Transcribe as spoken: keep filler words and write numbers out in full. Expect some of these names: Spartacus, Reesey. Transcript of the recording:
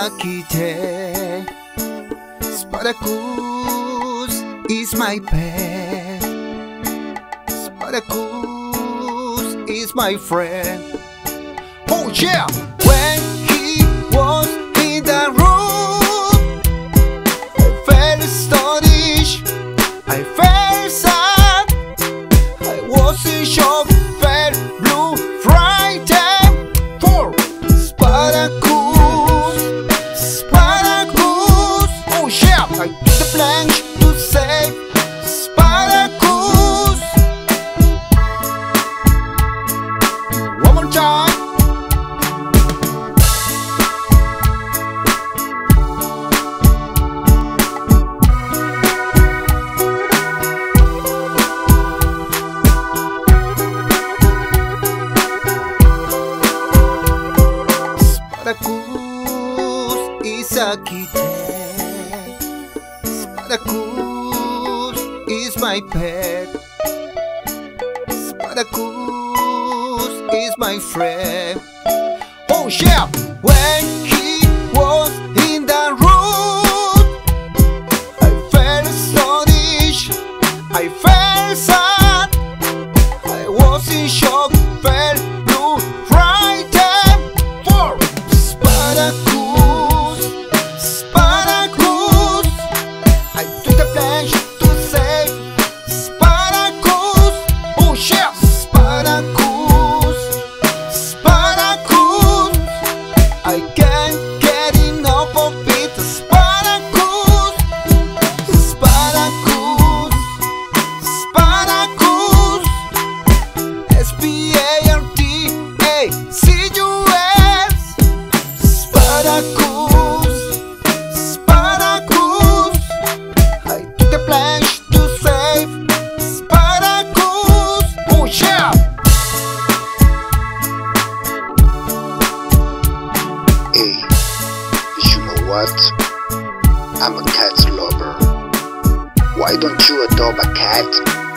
が来て Spartacus is my pet, Spartacus is my friend. Oh yeah! When he was in the room, I felt astonished, I felt sad, I was in shock, felt blue, frightened. For Spartacus, Spartacus, oh yeah! I took the plunge to save Spartacus. One more time. Spartacus is aquí te. Spartacus is my pet, Spartacus is my friend. Oh yeah! When he was in the road, I felt astonished, I felt sad, I was in shock, felt blue, frightened. For Spartacus, Spartacus, I took the plunge to save Spartacus. Oh yeah! Spartacus, Spartacus, I can't get enough of it. Spartacus, Spartacus, Spartacus, S P A R T A C U S, Spartacus, Spartacus, I took the plunge to save Spartacus. Oh yeah! Hey, you know what? I'm a cat lover. Why don't you adopt a cat?